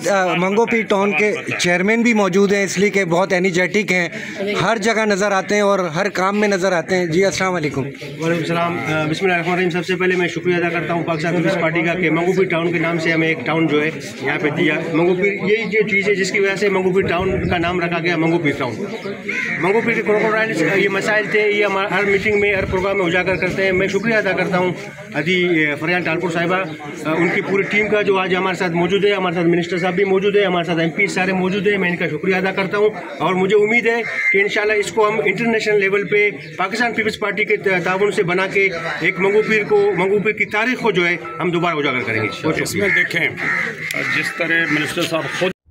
साथ मंगोपीर टाउन के चेयरमैन भी मौजूद हैं, इसलिए कि बहुत एनर्जेटिक हैं, हर जगह नज़र आते हैं और हर काम में नज़र आते हैं। जी अस्सलाम वालेकुम। वालेकुम सलाम। बिस्मिल्लाहिर्रहमानिर्रहीम। सबसे पहले मैं शुक्रिया अदा करता हूँ पाकिस्तान पीपल्स पार्टी का कि मंगोपीर टाउन के नाम से हमें एक टाउन जो है यहाँ पर दिया। मंगोपीर यही जो चीज़ है जिसकी वजह से मंगोपीर टाउन का नाम रखा गया मंगोपीर टाउन। मंगोपीर के क्रोकोडाइल्स ये मसाइल थे, ये हमारे हर मीटिंग में हर प्रोग्राम में उजागर करते हैं। मैं शुक्रिया अदा करता हूँ अदी फरियान टानपुर साहिबा, उनकी पूरी टीम का जो आज हमारे साथ मौजूद है, हमारे साथ मिनिस्टर साहब भी मौजूद है, हमारे साथ MP सारे मौजूद हैं। मैं इनका शुक्रिया अदा करता हूं और मुझे उम्मीद है कि इंशाल्लाह इसको हम इंटरनेशनल लेवल पे पाकिस्तान पीपल्स पार्टी के ताबुन से बना के एक मंगोपीर की तारीख को जो है हम दोबारा उजागर करेंगे। इसमें देखें जिस तरह मिनिस्टर साहब